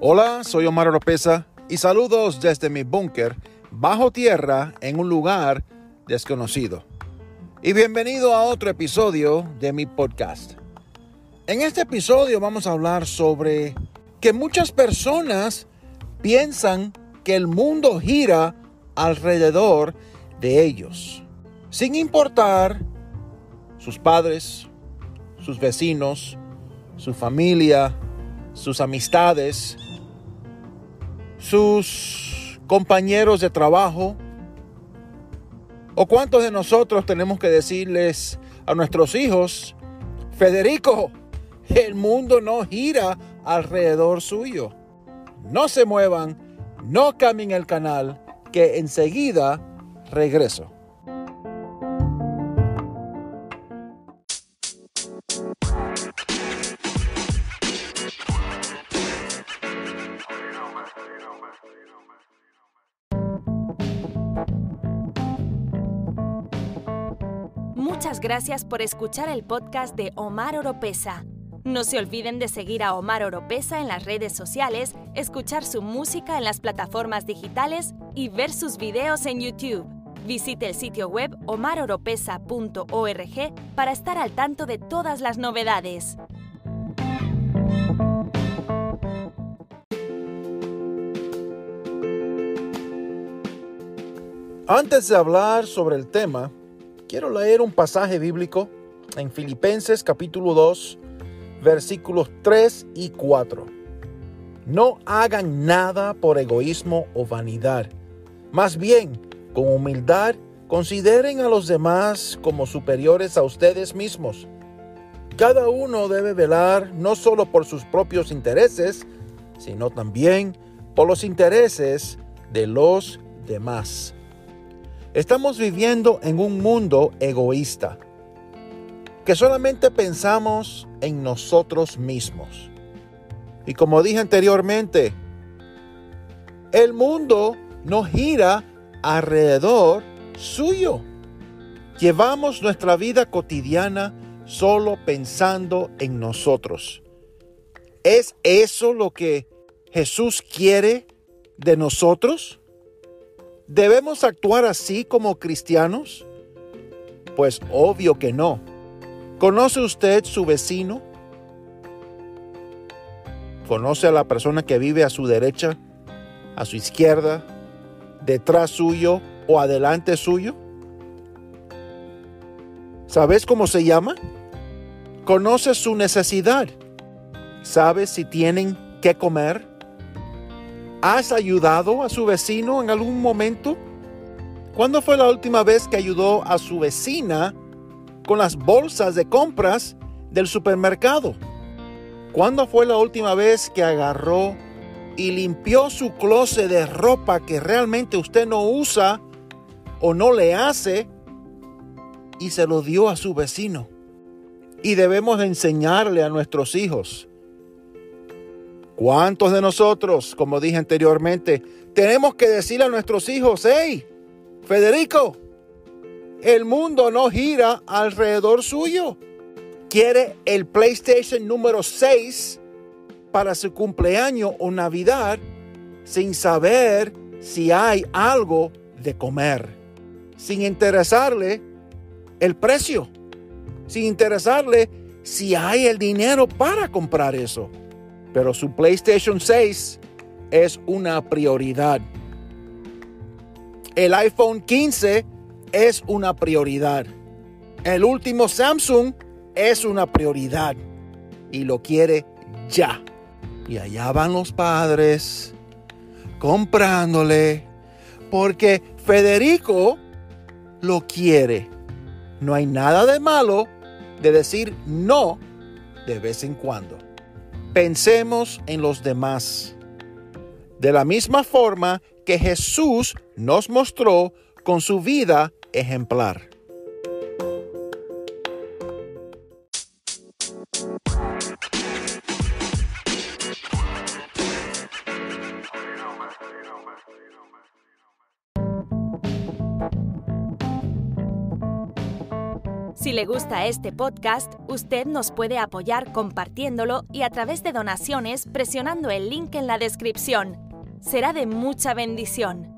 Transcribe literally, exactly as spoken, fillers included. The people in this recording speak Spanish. Hola, soy Omar Oropesa y saludos desde mi búnker bajo tierra en un lugar desconocido. Y bienvenido a otro episodio de mi podcast. En este episodio vamos a hablar sobre que muchas personas piensan que el mundo gira alrededor de ellos, sin importar sus padres, sus vecinos, su familia, sus amistades, sus compañeros de trabajo. ¿O cuántos de nosotros tenemos que decirles a nuestros hijos, Federico, el mundo no gira alrededor suyo? No se muevan, no cambien el canal, que enseguida regreso. Muchas gracias por escuchar el podcast de Omar Oropesa. No se olviden de seguir a Omar Oropesa en las redes sociales, escuchar su música en las plataformas digitales y ver sus videos en YouTube. Visite el sitio web omar oropesa punto org para estar al tanto de todas las novedades. Antes de hablar sobre el tema, quiero leer un pasaje bíblico en Filipenses capítulo dos, versículos tres y cuatro. No hagan nada por egoísmo o vanidad. Más bien, con humildad, consideren a los demás como superiores a ustedes mismos. Cada uno debe velar no solo por sus propios intereses, sino también por los intereses de los demás. Estamos viviendo en un mundo egoísta, que solamente pensamos en nosotros mismos. Y como dije anteriormente, el mundo no gira alrededor suyo. Llevamos nuestra vida cotidiana solo pensando en nosotros. ¿Es eso lo que Jesús quiere de nosotros? ¿Debemos actuar así como cristianos? Pues obvio que no. ¿Conoce usted su vecino? ¿Conoce a la persona que vive a su derecha, a su izquierda, detrás suyo o adelante suyo? ¿Sabes cómo se llama? ¿Conoce su necesidad? ¿Sabes si tienen qué comer? ¿Has ayudado a su vecino en algún momento? ¿Cuándo fue la última vez que ayudó a su vecina con las bolsas de compras del supermercado? ¿Cuándo fue la última vez que agarró y limpió su closet de ropa que realmente usted no usa o no le hace y se lo dio a su vecino? Y debemos enseñarle a nuestros hijos. ¿Cuántos de nosotros, como dije anteriormente, tenemos que decirle a nuestros hijos, hey, Federico, el mundo no gira alrededor suyo? ¿Quiere el PlayStation número seis para su cumpleaños o Navidad sin saber si hay algo de comer? Sin interesarle el precio, sin interesarle si hay el dinero para comprar eso. Pero su PlayStation seis es una prioridad. El iPhone quince es una prioridad. El último Samsung es una prioridad. Y lo quiere ya. Y allá van los padres comprándole. Porque Federico lo quiere. No hay nada de malo de decir no de vez en cuando. Pensemos en los demás, de la misma forma que Jesús nos mostró con su vida ejemplar. Si le gusta este podcast, usted nos puede apoyar compartiéndolo y a través de donaciones presionando el link en la descripción. Será de mucha bendición.